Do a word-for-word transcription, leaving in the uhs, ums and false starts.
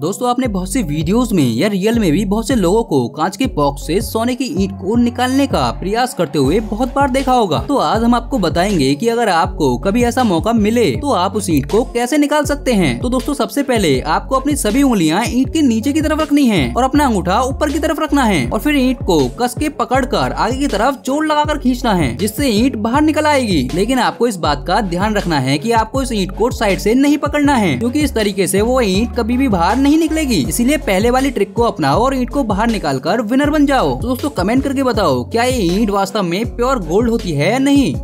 दोस्तों आपने बहुत सी वीडियोस में या रियल में भी बहुत से लोगों को कांच के बॉक्स से सोने की ईंट को निकालने का प्रयास करते हुए बहुत बार देखा होगा। तो आज हम आपको बताएंगे कि अगर आपको कभी ऐसा मौका मिले तो आप उस ईंट को कैसे निकाल सकते हैं। तो दोस्तों सबसे पहले आपको अपनी सभी उंगलियां ईंट के नीचे की तरफ रखनी है और अपना अंगूठा ऊपर की तरफ रखना है और फिर ईंट को कस के पकड़ कर आगे की तरफ जोर लगाकर खींचना है, जिससे ईंट बाहर निकल आएगी। लेकिन आपको इस बात का ध्यान रखना है कि आपको इस ईंट को साइड से नहीं पकड़ना है, क्योंकि इस तरीके से वो ईंट कभी भी बाहर नहीं निकलेगी। इसीलिए पहले वाली ट्रिक को अपनाओ और ईंट को बाहर निकाल कर विनर बन जाओ। तो दोस्तों कमेंट करके बताओ, क्या ये ईंट वास्तव में प्योर गोल्ड होती है या नहीं।